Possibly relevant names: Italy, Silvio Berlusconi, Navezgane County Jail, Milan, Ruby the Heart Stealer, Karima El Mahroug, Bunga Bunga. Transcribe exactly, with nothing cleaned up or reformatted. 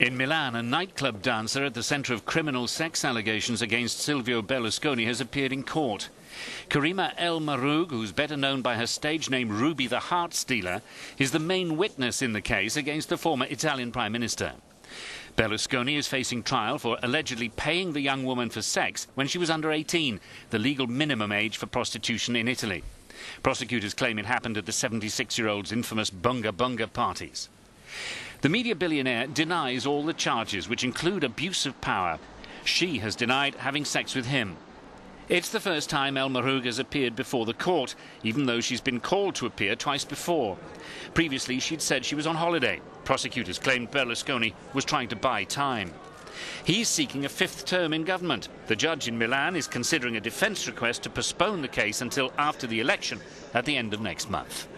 In Milan, a nightclub dancer at the center of criminal sex allegations against Silvio Berlusconi has appeared in court. Karima El Mahroug, who's better known by her stage name Ruby the Heart Stealer, is the main witness in the case against the former Italian Prime Minister. Berlusconi is facing trial for allegedly paying the young woman for sex when she was under eighteen, the legal minimum age for prostitution in Italy. Prosecutors claim it happened at the seventy-six-year-old's infamous Bunga Bunga parties. The media billionaire denies all the charges, which include abuse of power. She has denied having sex with him. It's the first time El Mahroug has appeared before the court, even though she's been called to appear twice before. Previously, she'd said she was on holiday. Prosecutors claimed Berlusconi was trying to buy time. He's seeking a fifth term in government. The judge in Milan is considering a defense request to postpone the case until after the election at the end of next month.